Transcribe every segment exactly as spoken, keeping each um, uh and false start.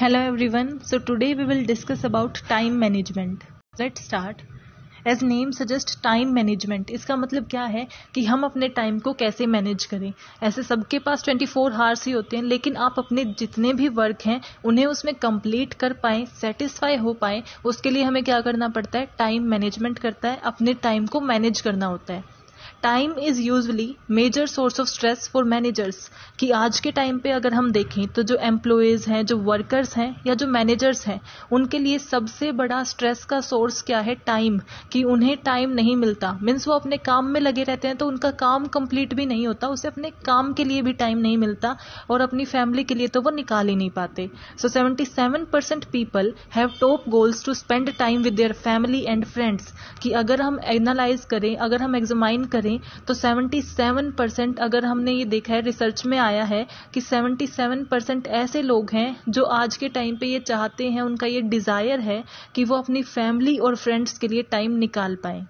Hello everyone, so today we will discuss about time management. Let's start. As name suggest time management, इसका मतलब क्या है कि हम अपने टाइम को कैसे मैनेज करें. ऐसे सबके पास चौबीस आवर्स ही होते हैं, लेकिन आप अपने जितने भी वर्क हैं उन्हें उसमें कंप्लीट कर पाएं, सेटिस्फाई हो पाएं, उसके लिए हमें क्या करना पड़ता है, टाइम मैनेजमेंट करता है, अपने टाइम को मैनेज करना होता है. Time is usually major source of stress for managers, कि आज के टाइम पे अगर हम देखें तो जो एम्प्लॉयज़ हैं, जो वर्कर्स हैं या जो मैनेजर्स हैं, उनके लिए सबसे बड़ा स्ट्रेस का सोर्स क्या है, टाइम, कि उन्हें टाइम नहीं मिलता. मीन्स वो अपने काम में लगे रहते हैं तो उनका काम कंप्लीट भी नहीं होता, उसे अपने काम के लिए भी टाइम नहीं मिलता और अपनी फैमिली के लिए तो वो निकाल ही नहीं पाते. So seventy seven percent people have top goals to spend time with their family and friends, कि अगर हम एनालाइज करें, अगर हम एग्जामाइन करें तो सतहत्तर परसेंट, अगर हमने ये देखा है, रिसर्च में आया है कि सतहत्तर परसेंट ऐसे लोग हैं जो आज के टाइम पे ये चाहते हैं, उनका ये डिज़ायर है कि वो अपनी फैमिली और फ्रेंड्स के लिए टाइम निकाल पाएं.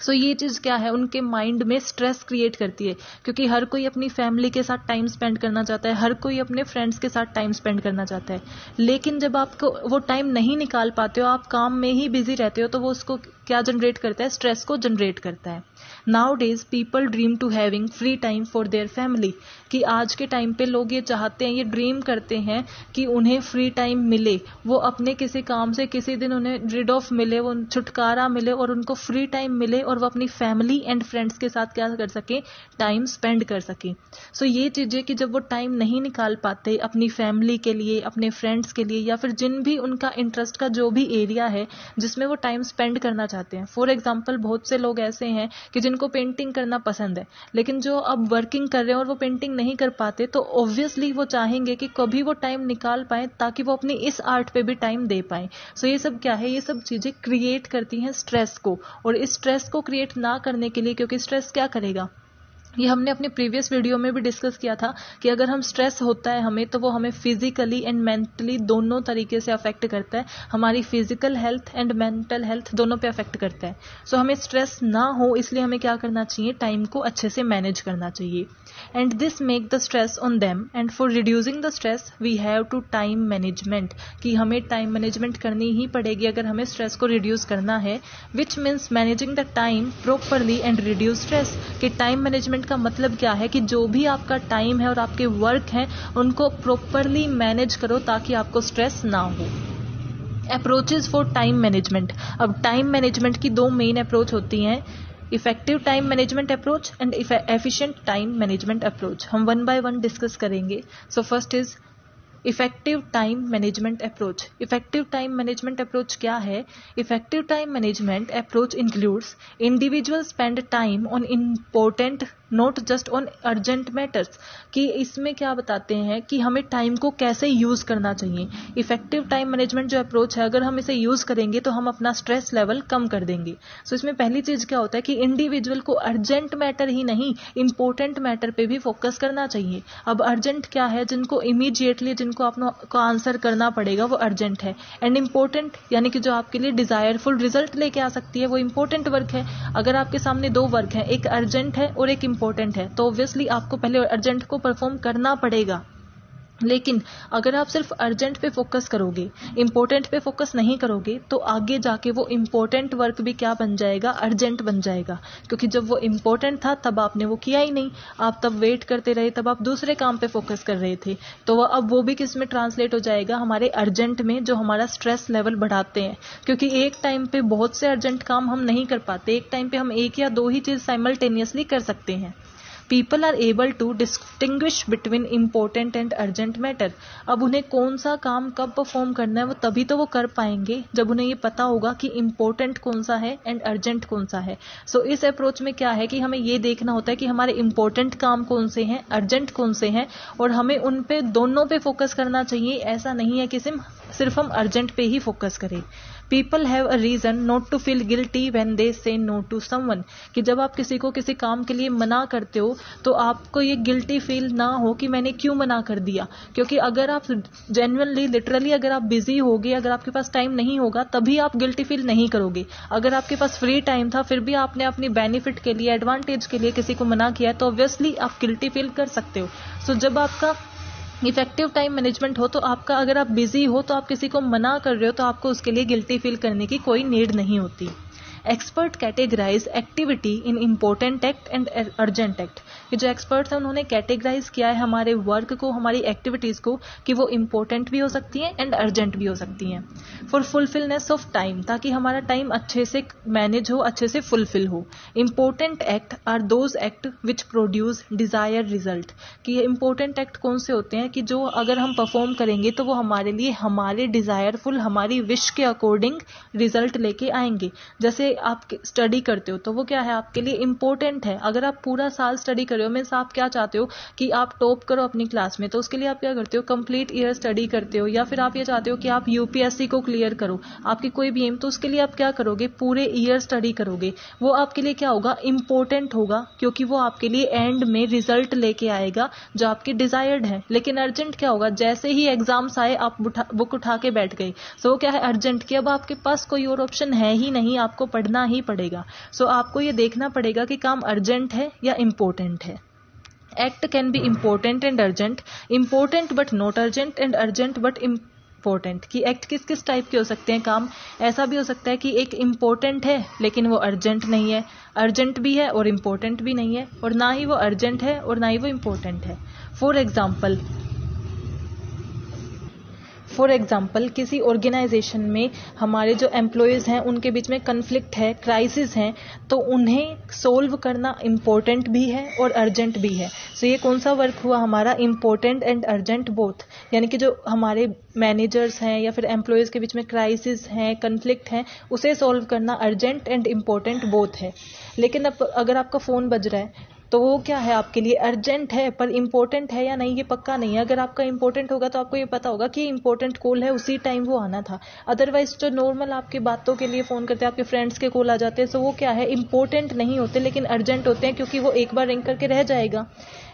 सो so, ये चीज़ क्या है, उनके माइंड में स्ट्रेस क्रिएट करती है, क्योंकि हर कोई अपनी फैमिली के साथ टाइम स्पेंड करना चाहता है, हर कोई अपने फ्रेंड्स के साथ टाइम स्पेंड करना चाहता है, लेकिन जब आपको वो टाइम नहीं निकाल पाते हो, आप काम में ही बिजी रहते हो, तो वो उसको क्या जनरेट करता है, स्ट्रेस को जनरेट करता है. Nowadays people dream to having free time for their family, कि आज के टाइम पे लोग ये चाहते हैं, ये ड्रीम करते हैं कि उन्हें फ्री टाइम मिले, वो अपने किसी काम से किसी दिन उन्हें रिड ऑफ मिले, वो छुटकारा मिले और उनको फ्री टाइम मिले और वो अपनी फैमिली एंड फ्रेंड्स के साथ क्या कर सकें, टाइम स्पेंड कर सकें. सो so, ये चीज़ें कि जब वो टाइम नहीं निकाल पाते अपनी फैमिली के लिए, अपने फ्रेंड्स के लिए, या फिर जिन भी उनका इंटरेस्ट का जो भी एरिया है जिसमें वो टाइम स्पेंड करना चाहते हैं. फॉर एग्जाम्पल, बहुत से लोग ऐसे हैं कि जिनको पेंटिंग करना पसंद है, लेकिन जो अब वर्किंग कर रहे हैं और वो पेंटिंग नहीं कर पाते, तो ऑब्वियसली वो चाहेंगे कि कभी वो टाइम निकाल पाएं ताकि वो अपनी इस आर्ट पे भी टाइम दे पाएं. सो so, ये सब क्या है, ये सब चीज़ें क्रिएट करती हैं स्ट्रेस को, और इस स्ट्रेस को क्रिएट ना करने के लिए, क्योंकि स्ट्रेस क्या करेगा, ये हमने अपने प्रीवियस वीडियो में भी डिस्कस किया था कि अगर हम स्ट्रेस होता है हमें तो वो हमें फिजिकली एंड मेंटली दोनों तरीके से अफेक्ट करता है, हमारी physical health and mental health दोनों पे अफेक्ट करता है. सो so, हमें स्ट्रेस ना हो इसलिए हमें क्या करना चाहिए, टाइम को अच्छे से मैनेज करना चाहिए. And this make the stress on them, and for reducing the stress we have to time management, कि हमें टाइम मैनेजमेंट करनी ही पड़ेगी अगर हमें स्ट्रेस को रिड्यूस करना है. Which means managing the time properly and reduce stress, कि टाइम मैनेजमेंट का मतलब क्या है कि जो भी आपका टाइम है और आपके वर्क हैं उनको प्रॉपरली मैनेज करो ताकि आपको स्ट्रेस ना हो. Approaches for time management. अब टाइम मैनेजमेंट की दो मेन अप्रोच होती हैं, effective time management approach and efficient time management approach. हम वन बाय वन डिस्कस करेंगे. So first is effective time management approach. Effective time management approach क्या है, effective time management approach includes individual spend time on important not just on urgent matters, कि इसमें क्या बताते हैं कि हमें टाइम को कैसे यूज़ करना चाहिए. इफेक्टिव टाइम मैनेजमेंट जो अप्रोच है, अगर हम इसे यूज़ करेंगे तो हम अपना स्ट्रेस लेवल कम कर देंगे. सो so, इसमें पहली चीज़ क्या होता है कि इंडिविजुअल को अर्जेंट मैटर ही नहीं, इम्पोर्टेंट मैटर पे भी फोकस करना चाहिए. अब अर्जेंट क्या है, जिनको इमीडिएटली जिनको आपको आंसर करना पड़ेगा वो अर्जेंट है, एंड इम्पोर्टेंट यानी कि जो आपके लिए डिज़ायरफुल रिजल्ट लेके आ सकती है वो इम्पोर्टेंट वर्क है. अगर आपके सामने दो वर्क हैं, एक अर्जेंट है और एक इम्पोर्टेंट है, तो ऑब्वियसली आपको पहले अर्जेंट को परफॉर्म करना पड़ेगा. लेकिन अगर आप सिर्फ अर्जेंट पे फोकस करोगे, इम्पोर्टेंट पे फोकस नहीं करोगे, तो आगे जाके वो इम्पोर्टेंट वर्क भी क्या बन जाएगा, अर्जेंट बन जाएगा, क्योंकि जब वो इम्पोर्टेंट था तब आपने वो किया ही नहीं, आप तब वेट करते रहे, तब आप दूसरे काम पे फोकस कर रहे थे, तो अब वो भी किस में ट्रांसलेट हो जाएगा, हमारे अर्जेंट में, जो हमारा स्ट्रेस लेवल बढ़ाते हैं. क्योंकि एक टाइम पे बहुत से अर्जेंट काम हम नहीं कर पाते, एक टाइम पे हम एक या दो ही चीज़ साइमल्टेनियसली कर सकते हैं. People are able to distinguish between important and urgent matter. अब उन्हें कौन सा काम कब परफॉर्म करना है वो तभी तो वो कर पाएंगे जब उन्हें ये पता होगा कि इम्पोर्टेंट कौन सा है एंड अर्जेंट कौन सा है. सो so, इस अप्रोच में क्या है कि हमें ये देखना होता है कि हमारे इम्पोर्टेंट काम कौन से हैं, अर्जेंट कौन से हैं, और हमें उन पे दोनों पे फोकस करना चाहिए. ऐसा नहीं है कि सिर्फ हम अर्जेंट पे ही फोकस करें. People have a reason not to feel guilty when they say no to someone, कि जब आप किसी को किसी काम के लिए मना करते हो तो आपको ये गिल्टी फील ना हो कि मैंने क्यों मना कर दिया, क्योंकि अगर आप जेन्युइनली लिटरली अगर आप बिजी होगे, अगर आपके पास टाइम नहीं होगा तभी आप गिल्टी फील नहीं करोगे. अगर आपके पास फ्री टाइम था फिर भी आपने अपनी बेनिफिट के लिए, एडवांटेज के लिए किसी को मना किया तो ऑब्वियसली आप गिल्टी फील कर सकते हो. सो so, जब आपका इफेक्टिव टाइम मैनेजमेंट हो, तो आपका अगर आप बिजी हो तो आप किसी को मना कर रहे हो तो आपको उसके लिए गिल्टी फील करने की कोई नीड नहीं होती। Expert categorise activity in important act and urgent act. कि जो एक्सपर्ट्स हैं उन्होंने कैटेगराइज किया है हमारे वर्क को, हमारी एक्टिविटीज़ को, कि वो इम्पोर्टेंट भी हो सकती हैं एंड अर्जेंट भी हो सकती हैं। फॉर फुलफिलनेस ऑफ टाइम, ताकि हमारा टाइम अच्छे से मैनेज हो, अच्छे से फुलफिल हो। Important act are those act which produce desire result. कि इम्पोर्टेंट एक्ट कौन से होते हैं कि जो अगर हम परफॉर्म करेंगे तो वो हमारे लिए हमारे डिजायरफुल, हमारी विश के अकॉर्डिंग रिजल्ट लेके आएंगे। जैसे आप स्टडी करते हो तो वो क्या है, आपके लिए इम्पोर्टेंट है। अगर आप पूरा साल स्टडी कर रहे हो, मीन्स आप क्या चाहते हो कि आप टॉप करो अपनी क्लास में, तो उसके लिए आप क्या करते हो, कंप्लीट ईयर स्टडी करते हो। या फिर आप ये चाहते हो कि आप यूपीएससी को क्लियर करो, आपकी कोई भी एम, तो उसके लिए आप क्या करोगे, पूरे ईयर स्टडी करोगे। वो आपके लिए क्या होगा, इम्पोर्टेंट होगा, क्योंकि वो आपके लिए एंड में रिजल्ट लेके आएगा जो आपके डिजायर्ड है। लेकिन अर्जेंट क्या होगा, जैसे ही एग्जाम्स आए आप बुक उठा के बैठ गए, सो वो क्या है अर्जेंट, कि अब आपके पास कोई और ऑप्शन है ही नहीं, आपको पढ़ना ही पड़ेगा। सो so, आपको ये देखना पड़ेगा कि काम अर्जेंट है या इम्पोर्टेंट है। Act can be important and urgent, important but not urgent, and urgent but important. कि एक्ट किस किस टाइप के हो सकते हैं, काम ऐसा भी हो सकता है कि एक इम्पोर्टेंट है लेकिन वो अर्जेंट नहीं है, अर्जेंट भी है और इम्पोर्टेंट भी नहीं है, और ना ही वो अर्जेंट है और ना ही वो इम्पोर्टेंट है। फॉर एग्जाम्पल फॉर एग्जाम्पल किसी ऑर्गेनाइजेशन में हमारे जो एम्प्लॉयज़ हैं उनके बीच में कन्फ्लिक्ट है, क्राइसिस हैं, तो उन्हें सोल्व करना इम्पोर्टेंट भी है और अर्जेंट भी है। सो so ये कौन सा वर्क हुआ हमारा, इम्पोर्टेंट एंड अर्जेंट बोथ। यानी कि जो हमारे मैनेजर्स हैं या फिर एम्प्लॉयज़ के बीच में क्राइसिस हैं, कन्फ्लिक्ट हैं, उसे सोल्व करना अर्जेंट एंड इम्पोर्टेंट बोथ है। लेकिन अब अगर आपका फ़ोन बज रहा है तो वो क्या है आपके लिए अर्जेंट है, पर इम्पोर्टेंट है या नहीं ये पक्का नहीं है। अगर आपका इम्पोर्टेंट होगा तो आपको ये पता होगा कि इम्पोर्टेंट कॉल है, उसी टाइम वो आना था। अदरवाइज जो नॉर्मल आपकी बातों के लिए फ़ोन करते हैं, आपके फ्रेंड्स के कॉल आ जाते हैं, तो वो क्या है इम्पोर्टेंट नहीं होते लेकिन अर्जेंट होते हैं, क्योंकि वो एक बार रिंग करके रह जाएगा।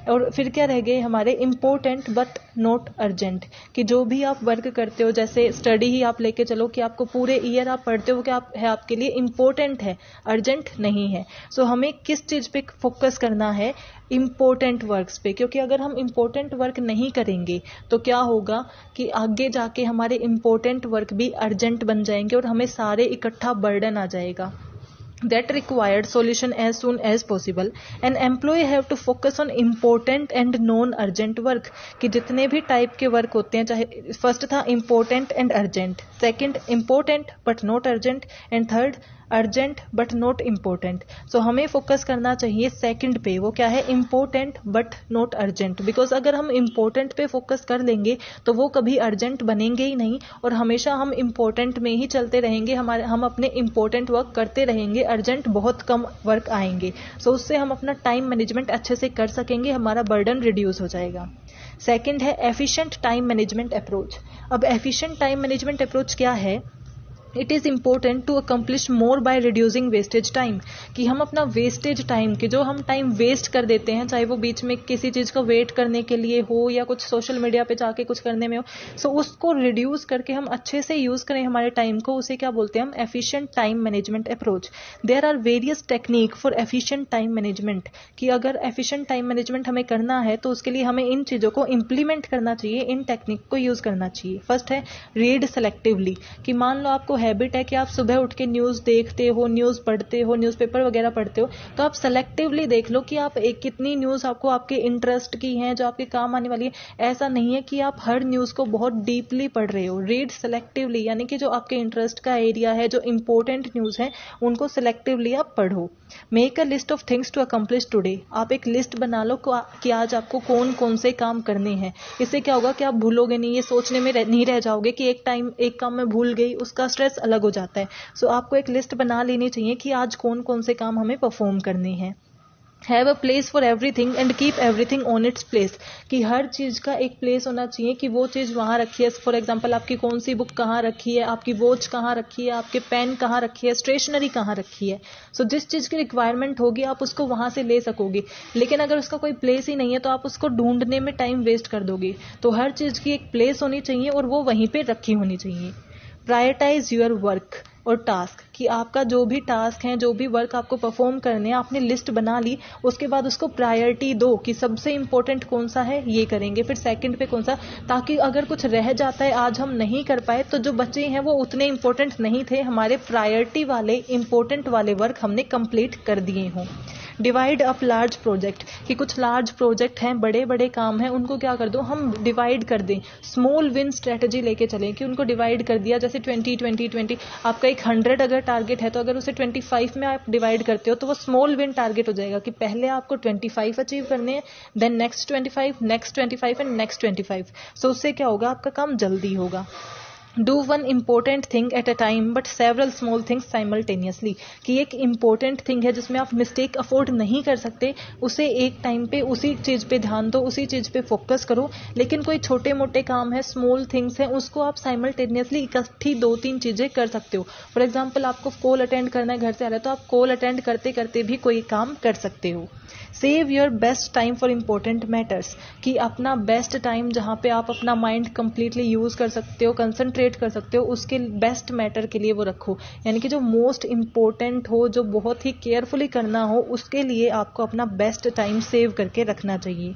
और फिर क्या रह गए हमारे इम्पोर्टेंट बट नॉट अर्जेंट। कि जो भी आप वर्क करते हो, जैसे स्टडी ही आप लेके चलो कि आपको पूरे ईयर आप पढ़ते हो, कि आप है आपके लिए इम्पोर्टेंट है, अर्जेंट नहीं है। सो so, हमें किस चीज़ पे फोकस करना है, इम्पोर्टेंट वर्क्स पे। क्योंकि अगर हम इम्पोर्टेंट वर्क नहीं करेंगे तो क्या होगा कि आगे जाके हमारे इम्पोर्टेंट वर्क भी अर्जेंट बन जाएंगे और हमें सारे इकट्ठा बर्डन आ जाएगा। That required solution as soon as possible. An employee have to focus on important and non-urgent work. कि जितने भी type के work होते हैं, चाहे first था important and urgent, second important but not urgent, and third urgent but not important. So हमें focus करना चाहिए सेकंड पे, वो क्या है important but not urgent. Because अगर हम इम्पोर्टेंट पे फोकस कर लेंगे तो वो कभी अर्जेंट बनेंगे ही नहीं, और हमेशा हम इम्पोर्टेंट में ही चलते रहेंगे, हमारे हम अपने इम्पोर्टेंट वर्क करते रहेंगे, अर्जेंट बहुत कम वर्क आएंगे। सो so, उससे हम अपना टाइम मैनेजमेंट अच्छे से कर सकेंगे, हमारा बर्डन रिड्यूस हो जाएगा। सेकेंड है एफिशिएंट टाइम मैनेजमेंट अप्रोच। अब एफिशिएंट टाइम मैनेजमेंट अप्रोच क्या है, it is important to accomplish more by reducing wastage time. कि हम अपना वेस्टेज टाइम, कि जो हम टाइम वेस्ट कर देते हैं, चाहे वो बीच में किसी चीज़ को वेट करने के लिए हो या कुछ सोशल मीडिया पे जाके कुछ करने में हो, सो so उसको रिड्यूस करके हम अच्छे से यूज़ करें हमारे टाइम को, उसे क्या बोलते हैं हम efficient time management approach. There are various technique for efficient time management. कि अगर एफिशिएंट टाइम मैनेजमेंट हमें करना है तो उसके लिए हमें इन चीज़ों को इम्प्लीमेंट करना चाहिए, इन टेक्निक को यूज़ करना चाहिए। फर्स्ट है रीड सेलेक्टिवली। कि मान लो आपको हैबिट है कि आप सुबह उठ के न्यूज़ देखते हो, न्यूज़ पढ़ते हो, न्यूज़पेपर वगैरह पढ़ते हो, तो आप सेलेक्टिवली देख लो कि आप एक कितनी न्यूज़ आपको आपके इंटरेस्ट की हैं, जो आपके काम आने वाली है। ऐसा नहीं है कि आप हर न्यूज़ को बहुत डीपली पढ़ रहे हो। रीड सेलेक्टिवली, यानी कि जो आपके इंटरेस्ट का एरिया है, जो इंपॉर्टेंट न्यूज़ है, उनको सेलेक्टिवली आप पढ़ो। Make a list of things to accomplish today. आप एक लिस्ट बना लो कि आज आपको कौन कौन से काम करने हैं। इससे क्या होगा कि आप भूलोगे नहीं, ये सोचने में नहीं रह जाओगे कि एक टाइम एक काम में भूल गई, उसका स्ट्रेस अलग हो जाता है। सो so, आपको एक लिस्ट बना लेनी चाहिए कि आज कौन कौन से काम हमें परफॉर्म करने हैं। Have a place for everything and keep everything on its place. कि हर चीज़ का एक प्लेस होना चाहिए, कि वो चीज़ वहाँ रखी है। फॉर एग्जाम्पल आपकी कौन सी बुक कहाँ रखी है, आपकी वॉच कहाँ रखी है, आपके पेन कहाँ रखी है, स्टेशनरी कहाँ रखी है। सो so, जिस चीज़ की रिक्वायरमेंट होगी आप उसको वहाँ से ले सकोगे। लेकिन अगर उसका कोई प्लेस ही नहीं है तो आप उसको ढूंढने में टाइम वेस्ट कर दोगे। तो हर चीज़ की एक प्लेस होनी चाहिए और वो वहीं पर रखी होनी चाहिए। प्रायोरिटाइज योर वर्क और टास्क। कि आपका जो भी टास्क है, जो भी वर्क आपको परफॉर्म करने है, आपने लिस्ट बना ली, उसके बाद उसको प्रायोरिटी दो कि सबसे इम्पोर्टेंट कौन सा है ये करेंगे, फिर सेकंड पे कौन सा, ताकि अगर कुछ रह जाता है आज हम नहीं कर पाए तो जो बचे हैं वो उतने इम्पोर्टेंट नहीं थे, हमारे प्रायोरिटी वाले इम्पोर्टेंट वाले वर्क हमने कंप्लीट कर दिए हों। डिवाइड अप लार्ज प्रोजेक्ट, कि कुछ लार्ज प्रोजेक्ट हैं, बड़े बड़े काम हैं, उनको क्या कर दो हम डिवाइड कर दें, स्मॉल विन स्ट्रेटजी लेके चलें कि उनको डिवाइड कर दिया, जैसे ट्वेंटी ट्वेंटी ट्वेंटी, आपका एक हंड्रेड अगर टारगेट है तो अगर उसे पच्चीस में आप डिवाइड करते हो तो वो स्मॉल विन टारगेट हो जाएगा कि पहले आपको पच्चीस अचीव करने हैं, देन नेक्स्ट पच्चीस, नेक्स्ट पच्चीस एंड नेक्स्ट पच्चीस। सो उससे क्या होगा, आपका काम जल्दी होगा। Do one important thing at a time but several small things simultaneously, कि एक इम्पोर्टेंट थिंग है जिसमें आप मिस्टेक अफोर्ड नहीं कर सकते, उसे एक टाइम पे उसी चीज़ पे ध्यान दो, उसी चीज़ पे फोकस करो, लेकिन कोई छोटे मोटे काम है, स्मॉल थिंग्स हैं, उसको आप साइमल्टेनियसली इकट्ठी दो तीन चीज़ें कर सकते हो। फॉर एग्जाम्पल, आपको कॉल अटेंड करना है, घर से आ रहा है, तो आप कॉल अटेंड करते करते भी कोई काम कर सकते हो। Save your best time for important matters, कि अपना बेस्ट टाइम जहाँ पे आप अपना माइंड कम्प्लीटली यूज़ कर सकते हो, कंसंट्रेट कर सकते हो, उसके बेस्ट मैटर के लिए वो रखो, यानी कि जो मोस्ट इम्पोर्टेंट हो, जो बहुत ही केयरफुली करना हो, उसके लिए आपको अपना बेस्ट टाइम सेव करके रखना चाहिए।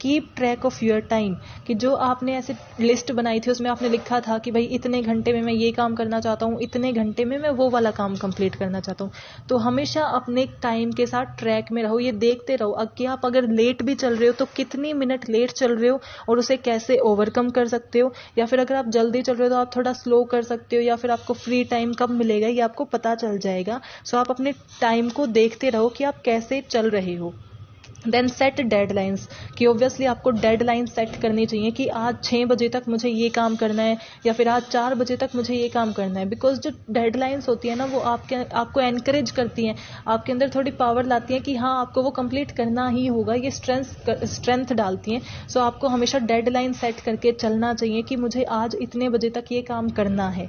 Keep track of your time, कि जो आपने ऐसे लिस्ट बनाई थी उसमें आपने लिखा था कि भाई इतने घंटे में मैं ये काम करना चाहता हूँ, इतने घंटे में मैं वो वाला काम कंप्लीट करना चाहता हूँ, तो हमेशा अपने टाइम के साथ ट्रैक में रहो, ये देखते रहो कि आप अगर लेट भी चल रहे हो तो कितनी मिनट लेट चल रहे हो और उसे कैसे ओवरकम कर सकते हो, या फिर अगर आप जल्दी चल रहे हो तो आप थोड़ा स्लो कर सकते हो, या फिर आपको फ्री टाइम कब मिलेगा ये आपको पता चल जाएगा। सो आप अपने टाइम को देखते रहो कि आप कैसे चल रहे हो। देन सेट डेडलाइंस, कि ऑब्वियसली आपको डेडलाइन सेट करनी चाहिए कि आज छः बजे तक मुझे ये काम करना है या फिर आज चार बजे तक मुझे ये काम करना है, बिकॉज जो डेडलाइंस होती है ना वो आपके आपको एनकरेज करती हैं, आपके अंदर थोड़ी पावर लाती हैं कि हाँ आपको वो कंप्लीट करना ही होगा, ये स्ट्रेंथ स्ट्रेंथ डालती हैं। सो so आपको हमेशा डेडलाइन सेट करके चलना चाहिए कि मुझे आज इतने बजे तक ये काम करना है।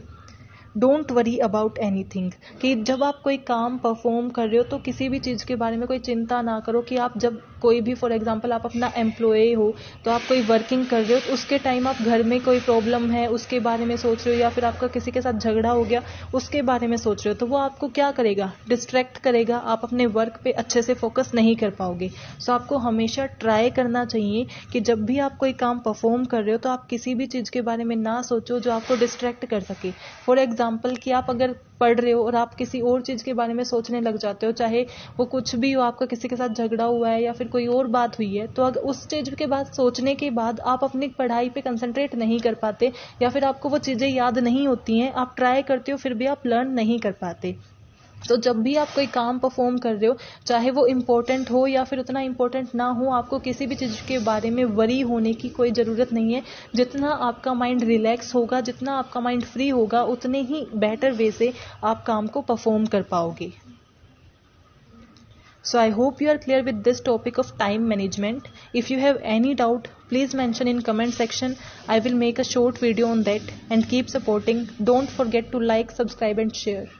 Don't worry about anything, कि जब आप कोई काम परफॉर्म कर रहे हो तो किसी भी चीज़ के बारे में कोई चिंता ना करो, कि आप जब कोई भी, फॉर एग्जाम्पल आप अपना एम्प्लॉय हो तो आप कोई वर्किंग कर रहे हो तो उसके टाइम आप घर में कोई प्रॉब्लम है उसके बारे में सोच रहे हो, या फिर आपका किसी के साथ झगड़ा हो गया उसके बारे में सोच रहे हो, तो वो आपको क्या करेगा, डिस्ट्रैक्ट करेगा, आप अपने वर्क पे अच्छे से फोकस नहीं कर पाओगे। सो आपको हमेशा ट्राई करना चाहिए कि जब भी आप कोई काम परफॉर्म कर रहे हो तो आप किसी भी चीज़ के बारे में ना सोचो जो आपको डिस्ट्रैक्ट कर सके। फॉर एग्जाम्पल कि आप अगर पढ़ रहे हो और आप किसी और चीज़ के बारे में सोचने लग जाते हो, चाहे वो कुछ भी हो, आपका किसी के साथ झगड़ा हुआ है या फिर कोई और बात हुई है, तो अगर उस चीज़ के बाद सोचने के बाद आप अपनी पढ़ाई पे कंसंट्रेट नहीं कर पाते, या फिर आपको वो चीज़ें याद नहीं होती हैं, आप ट्राई करते हो फिर भी आप लर्न नहीं कर पाते। तो जब भी आप कोई काम परफॉर्म कर रहे हो, चाहे वो इम्पोर्टेंट हो या फिर उतना इम्पोर्टेंट ना हो, आपको किसी भी चीज़ के बारे में वरी होने की कोई ज़रूरत नहीं है। जितना आपका माइंड रिलैक्स होगा, जितना आपका माइंड फ्री होगा, उतने ही बेटर वे से आप काम को परफॉर्म कर पाओगे। So I hope you are clear with this topic of time management. If you have any doubt, please mention in comment section. I will make a short video on that, and keep supporting. Don't forget to like, subscribe and share.